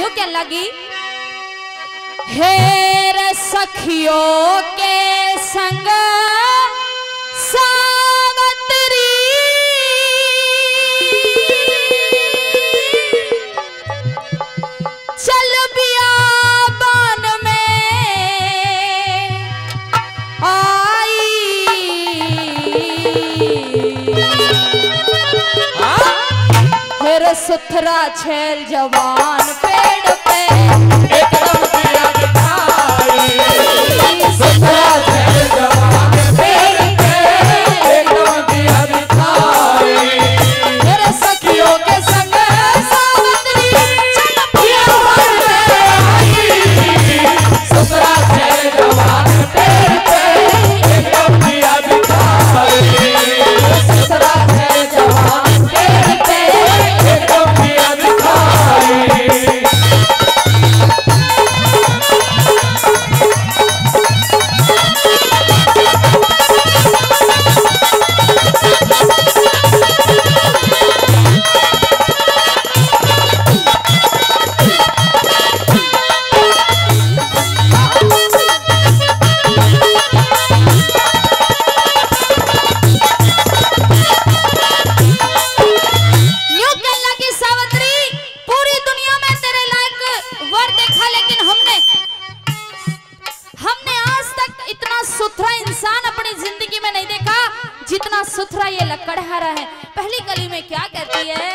बोलो क्या लगी। हेर सखियों के संग सावत्री चल बियाबान में आई। हेर सुथरा छैल जवान पेड़ पे एकदम सुथरा ये लकड़हारा है। पहली गली में क्या करती है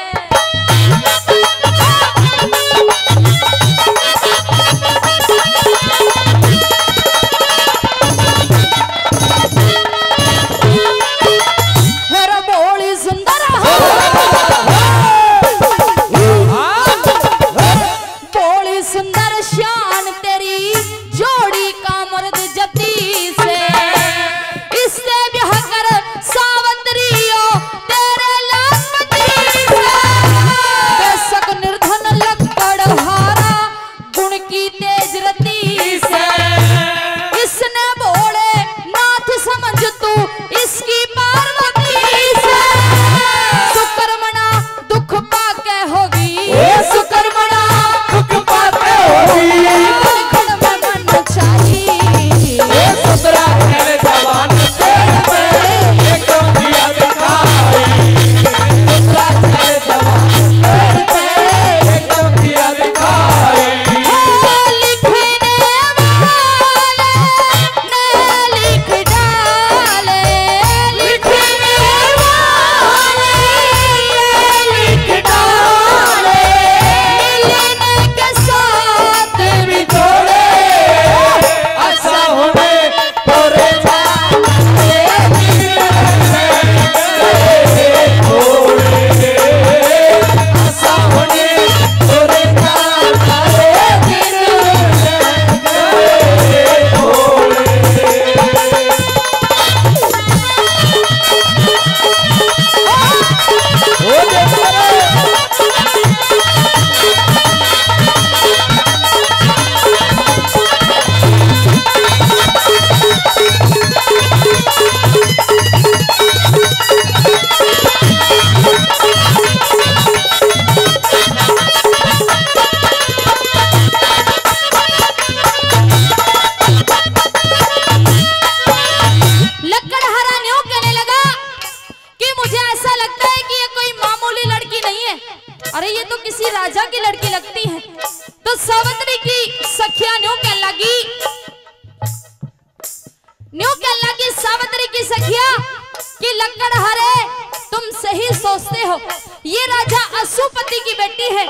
हो। ये राजा असुपति की बेटी है।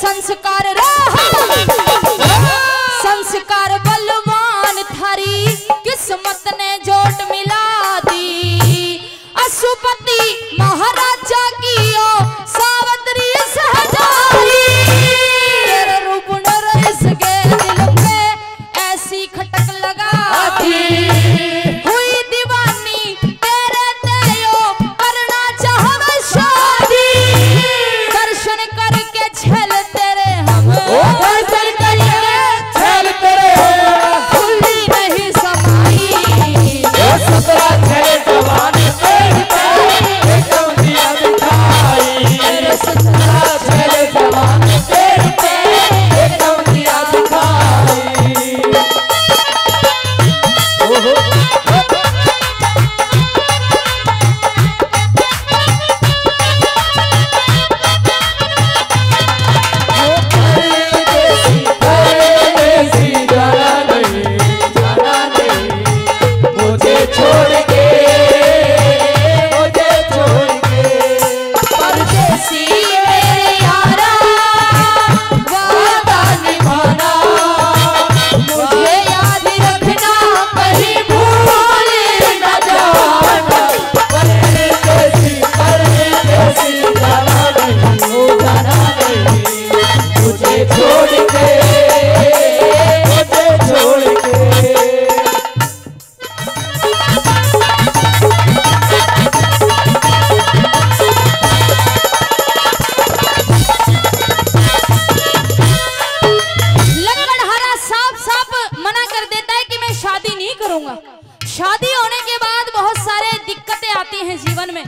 संस्कार संस्कार बलवान थारी किस्मत ने जोट मिला दी। असुपति महाराजा की ओ सावत्री सहजाई। रूप नर इसके दिल में ऐसी दूंगा। शादी होने के बाद बहुत सारे दिक्कतें आती हैं जीवन में,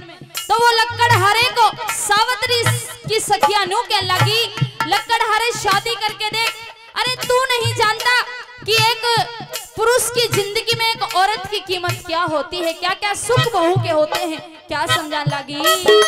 तो वो लक्कड़हारे को सावित्री की सखिया नु कहने लगी, लक्कड़हारे शादी करके देख, अरे तू नहीं जानता कि एक पुरुष की जिंदगी में एक औरत की कीमत क्या होती है, क्या क्या सुख बहू के होते हैं, क्या समझाने लगी।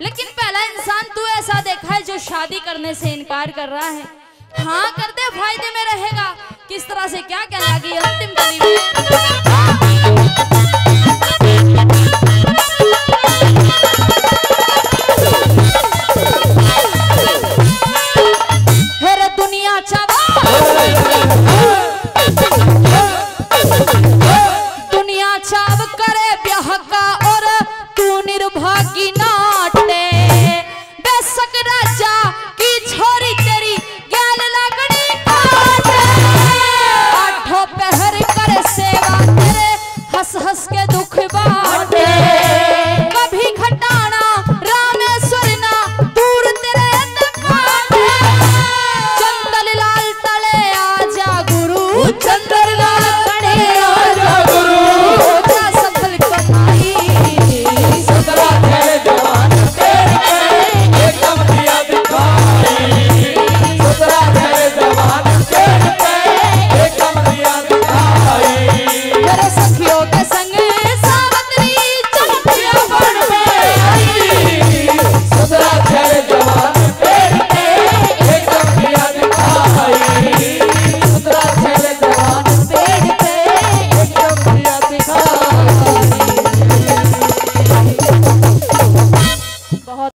लेकिन पहला इंसान तू ऐसा देखा है जो शादी करने से इनकार कर रहा है? हाँ कर दे, फायदे में रहेगा। किस तरह से क्या कहने लगी अंतिम कली में, हेरे दुनिया चाव, दुनिया चाव करे ब्याह का और तू निर्भागी नाटे, बेशक राजा।